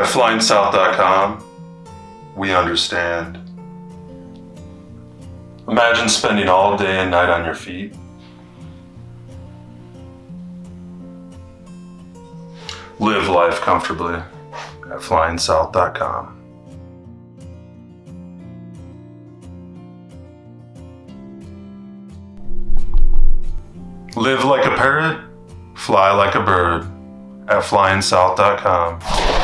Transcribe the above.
At FlyingSouth.com, we understand. Imagine spending all day and night on your feet. Live life comfortably at FlyingSouth.com. Live like a parrot, fly like a bird at FlyingSouth.com.